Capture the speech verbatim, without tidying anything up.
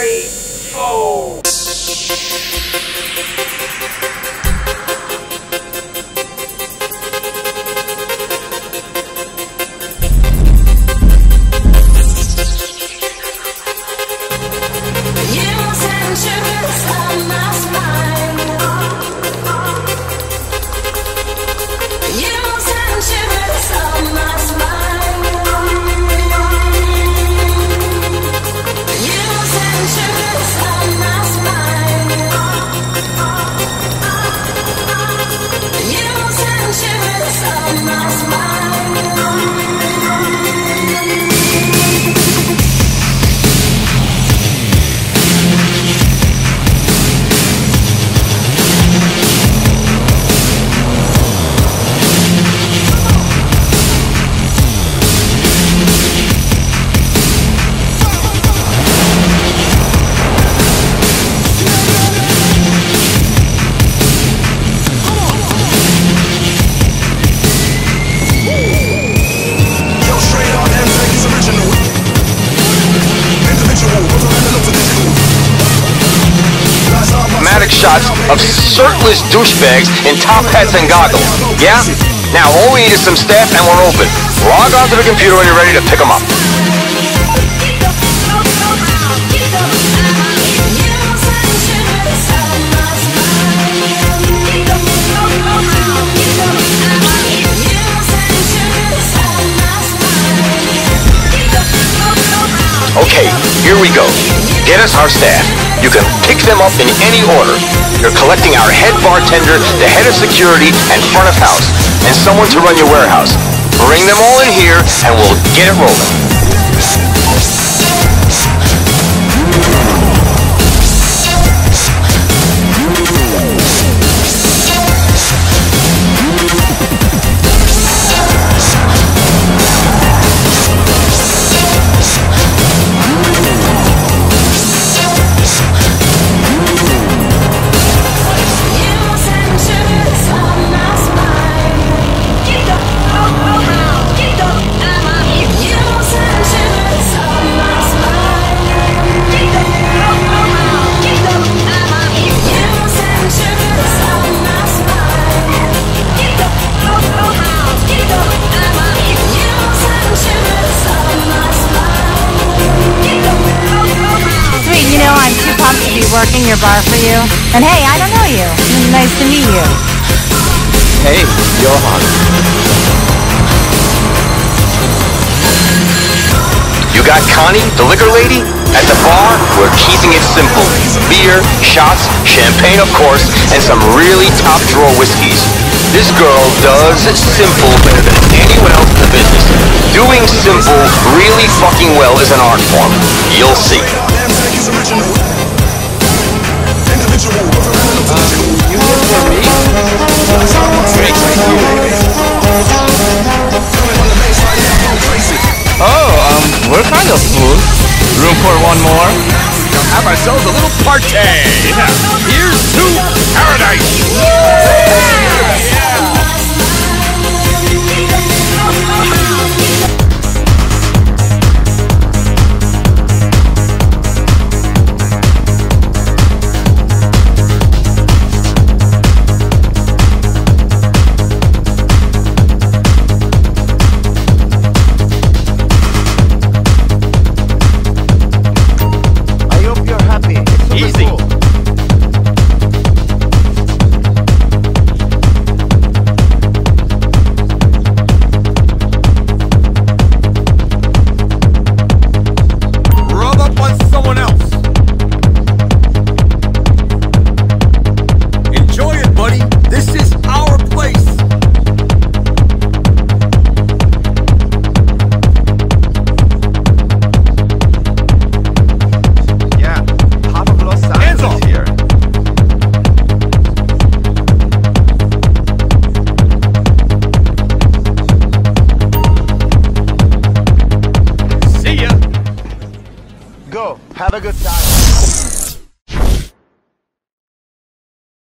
three, four. Shots of shirtless douchebags in top hats and goggles. Yeah? Now all we need is some staff and we're open. Log on to the computer when you're ready to pick them up. Okay, here we go. Get us our staff. You can pick them up in any order. You're collecting our head bartender, the head of security, and front of house, and someone to run your warehouse. Bring them all in here, and we'll get it rolling. Working your bar for you. And hey, I don't know you. Nice to meet you. Hey, Johan. You got Connie, the liquor lady? At the bar, we're keeping it simple. Beer, shots, champagne of course, and some really top drawer whiskeys. This girl does simple better than anyone else in the business. Doing simple really fucking well is an art form. You'll see. We're kind of full. Room for one more? We'll have ourselves a little party. Here's to paradise. Yeah. Yeah. Have a good time.